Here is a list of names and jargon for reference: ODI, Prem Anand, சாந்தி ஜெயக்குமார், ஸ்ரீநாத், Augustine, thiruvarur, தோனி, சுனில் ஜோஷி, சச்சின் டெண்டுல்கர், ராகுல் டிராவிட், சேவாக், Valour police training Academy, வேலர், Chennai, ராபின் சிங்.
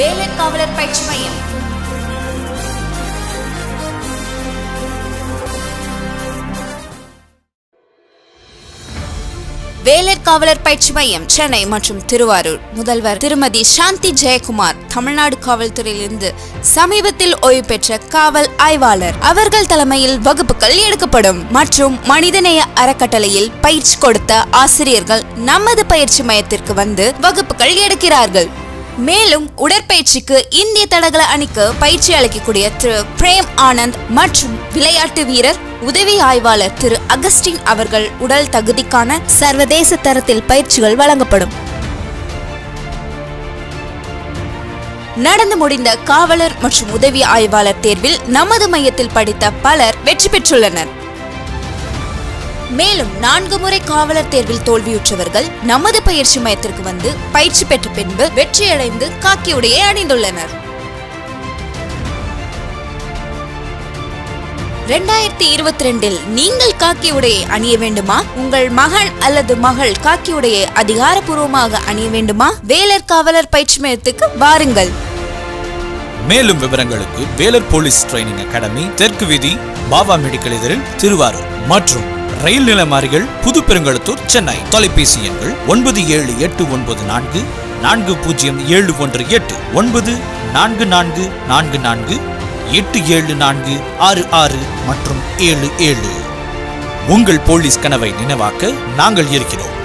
வேலர் காவலர் பயிற்சி மையம். வேலர் காவலர் பயிற்சி மையம் சென்னை மற்றும் திருவாரூர். முதல்வர் திருமதி சாந்தி ஜெயக்குமார் தமிழ்நாடு காவல்துறையிலிருந்து சமீபத்தில் ஓய்வு பெற்ற காவல் ஆய்வாளர். அவர்கள் தலைமையில் வகுப்புகள் எடுக்கப்படும் மற்றும் மனிதநேய அறக்கட்டளையில் பயிற்சி கொடுத்த ஆசிரியர்கள் நமது பயிற்சி மையத்திற்கு வந்து வகுப்புகள் எடுக்கிறார்கள். மேலும் உடற்பயிற்சிக்கு இந்திய தடகள அணிக்கு பயிற்சி அளிக்கக்கூடிய திரு பிரேம் ஆனந்த் மற்றும் விளையாட்டு வீரர் உதவி ஆய்வாளர் திரு அகஸ்டின் அவர்கள் உடல் தகுதிக்கான சர்வதேச தரத்தில் பயிற்சிகள் வழங்கப்படும். நடந்து முடிந்த காவலர் மற்றும் உதவி ஆய்வாளர் தேர்வில் நமது மையத்தில் படித்த பலர் வெற்றி பெற்றுள்ளனர். மேலும் 4 முறை காவலர் தேர்வில் தோல்வியுற்றவர்கள் நமது பயிற்சி மையத்திற்கு வந்து பயிற்சி பெற்ற பின்பு வெற்றியடைந்து காக்கி உடையை அணிந்துள்ளனர். 2022 நீங்கள் காக்கி உடையை அணிய வேண்டுமா? உங்கள் மகன் அல்லது மகள் காக்கி உடையை அதிகாரப்பூர்வமாக அணிய வேண்டுமா? வேலர் காவலர் பயிற்சி மையத்துக்கு வாருங்கள். மேலும் விவரங்களுக்கு வேலர் போலீஸ் ட்ரைனிங் அகாடமி, தெற்கு வீதி, பாபா மெடிக்கல் எதிரில், திருவாரூர் மற்றும் ரயில் நிலைமாறிகள், புது பெருங்கலத்தூர், சென்னை. தொலைபேசி எண்கள் 9784 4071 8, 9444 874 66 மற்றும் 77. உங்கள் போலீஸ் கனவை நினைவாக்க நாங்கள் இருக்கிறோம்.